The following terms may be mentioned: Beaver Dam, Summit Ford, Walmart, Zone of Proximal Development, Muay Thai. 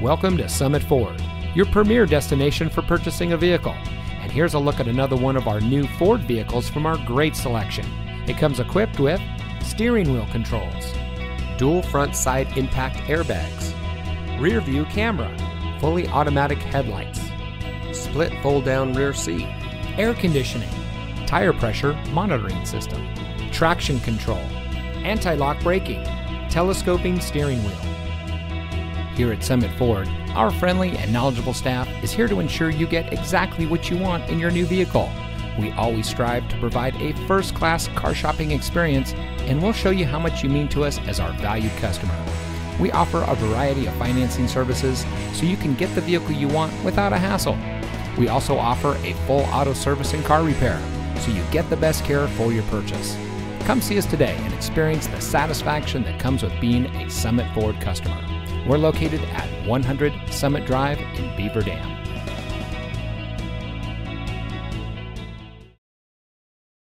Welcome to Summit Ford, your premier destination for purchasing a vehicle. And here's a look at another one of our new Ford vehicles from our great selection. It comes equipped with steering wheel controls, dual front side impact airbags, rear view camera, fully automatic headlights, split fold down rear seat, air conditioning, tire pressure monitoring system, traction control, anti-lock braking, telescoping steering wheel. Here at Summit Ford, our friendly and knowledgeable staff is here to ensure you get exactly what you want in your new vehicle. We always strive to provide a first-class car shopping experience, and we'll show you how much you mean to us as our valued customer. We offer a variety of financing services so you can get the vehicle you want without a hassle. We also offer a full auto service and car repair, so you get the best care for your purchase. Come see us today and experience the satisfaction that comes with being a Summit Ford customer. We're located at 100 Summit Drive in Beaver Dam.